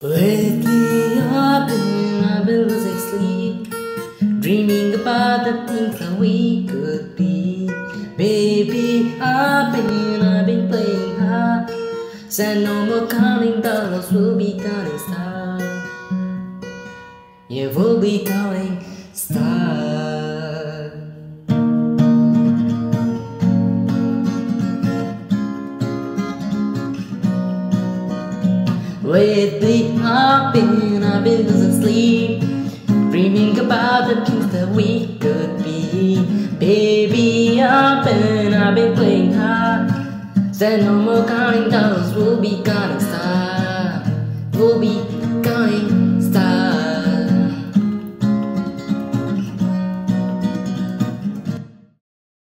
Lately I've been losing sleep, dreaming about the things that we could be. Baby, I've been playing hard, said no more counting dollars, we'll be counting stars. Yeah, we'll be counting stars. Lately I've been losing sleep, dreaming about the things that we could be. Baby, I've been playing hard, said no more counting dollars, we'll be counting stars. We'll be